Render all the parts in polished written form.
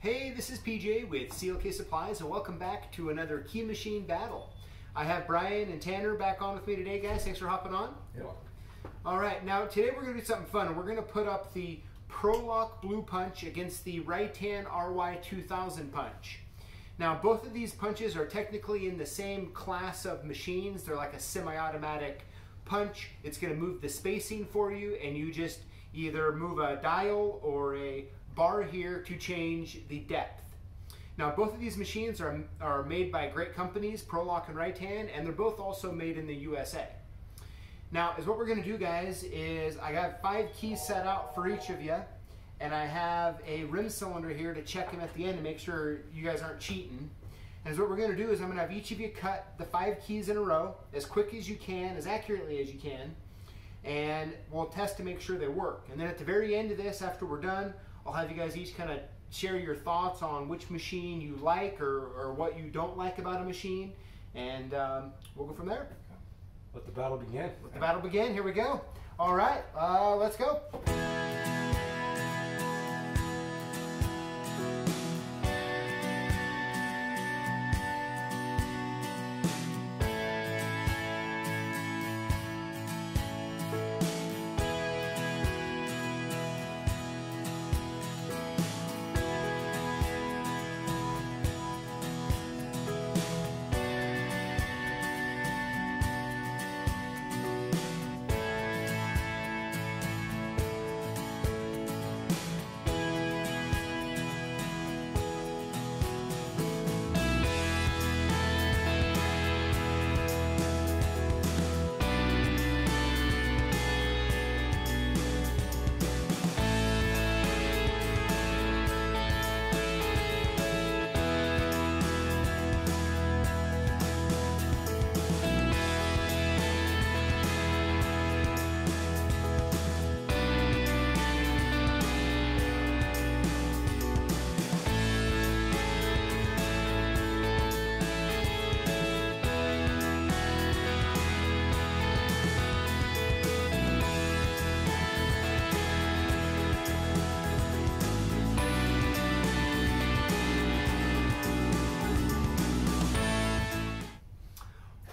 Hey, this is PJ with CLK Supplies, and welcome back to another Key Machine Battle. I have Brian and Tanner back on with me today, guys. Thanks for hopping on. You're welcome. All right, now today we're going to do something fun. We're going to put up the Pro-Lok Blue Punch against the Rytan RY2000 Punch. Now, both of these punches are technically in the same class of machines. They're like a semi-automatic punch. It's going to move the spacing for you, and you just either move a dial or a bar here to change the depth. Now, both of these machines are made by great companies, Pro-Lok and Rytan, and they're both also made in the USA. Now, is what we're gonna do, guys, is I got 5 keys set out for each of you, and I have a rim cylinder here to check them at the end to make sure you guys aren't cheating. And is what we're gonna do is I'm gonna have each of you cut the 5 keys in a row as quick as you can, as accurately as you can, and we'll test to make sure they work. And then at the very end of this, after we're done, I'll have you guys each kind of share your thoughts on which machine you like or what you don't like about a machine, and we'll go from there. Let the battle begin. Let the battle begin. Here we go. All right, let's go.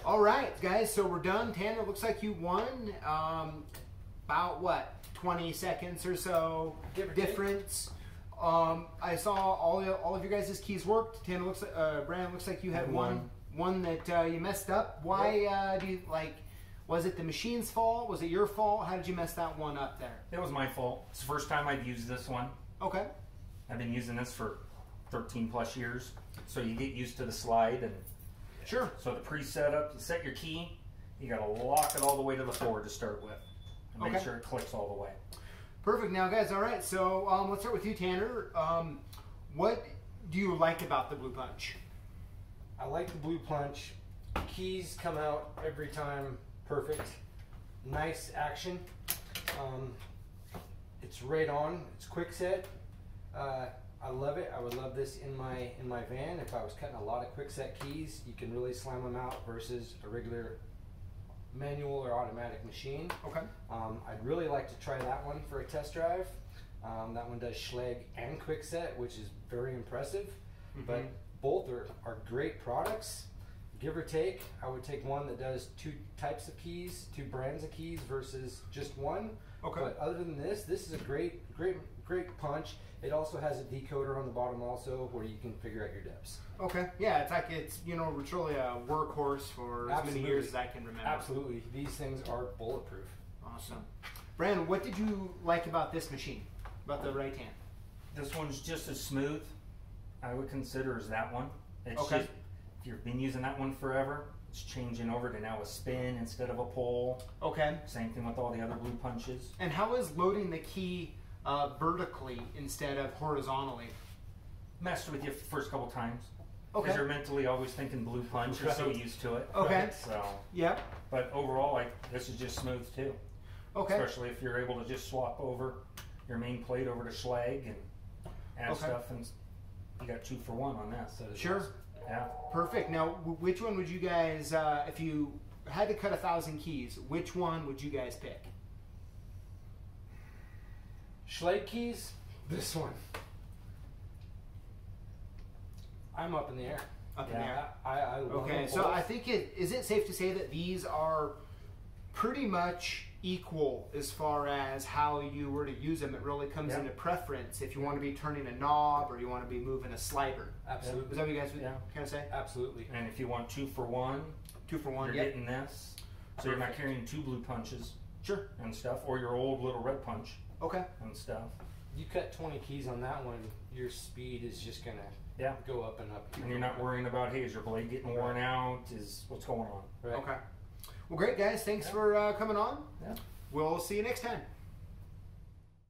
All right, guys, so we're done. Tanner, looks like you won about, what, 20 seconds or so difference. I saw all of your guys' keys worked. Tanner, Brandon, looks like you had one that you messed up. Why do you, was it the machine's fault? Was it your fault? How did you mess that one up there? It was my fault. It's the first time I've used this one. Okay. I've been using this for 13-plus years, so you get used to the slide and... Sure. So the pre-setup, you set your key, you gotta lock it all the way to the floor to start with. And make sure it clicks all the way. Perfect. Now, guys, all right, so let's start with you, Tanner. What do you like about the Blue Punch? I like the Blue Punch. Keys come out every time perfect. Nice action. It's right on. It's Kwikset. I love it. I would love this in my van. If I was cutting a lot of Kwikset keys, you can really slam them out versus a regular manual or automatic machine. Okay. I'd really like to try that one for a test drive. That one does Schlage and Kwikset, which is very impressive. Mm-hmm. But both are great products. Give or take, I would take one that does 2 types of keys, 2 brands of keys versus just one. Okay. But other than this, this is a great punch. It also has a decoder on the bottom also where you can figure out your depths. Okay. Yeah, it's like it's really a workhorse for as many years as I can remember. Absolutely. These things are bulletproof. Awesome. Brandon, what did you like about this machine, about the Rytan? This one's just as smooth, I would consider, as that one. It's just, if you've been using that one forever, it's changing over to now a spin instead of a pull. Okay. Same thing with all the other Blue Punches. And how is loading the key vertically instead of horizontally? Messed with you the first couple times. Okay. Because you're mentally always thinking Blue Punch. You're so used to it. Okay. Right? So. Yeah. But overall, this is just smooth too. Okay. Especially if you're able to just swap over your main plate over to Schlage and add stuff, and you got 2 for 1 on that. So sure. Awesome. Yeah. Perfect. Now, which one would you guys, if you had to cut 1,000 keys, which one would you guys pick? Schlage keys, this one. I'm up in the air. Up in the air. I okay, so I think is it safe to say that these are pretty much equal as far as how you were to use them? It really comes into preference if you want to be turning a knob or you want to be moving a slider. Absolutely. Is that what you guys would kind of say? Absolutely. And if you want 2 for 1, you're getting this. So you're not carrying 2 blue punches and stuff, or your old little red punch and stuff. You cut 20 keys on that one, your speed is just going to go up and up. And you're not worrying about, hey, is your blade getting worn out? Is what's going on? Right. Okay. Well, great, guys. Thanks for coming on. Yeah. We'll see you next time.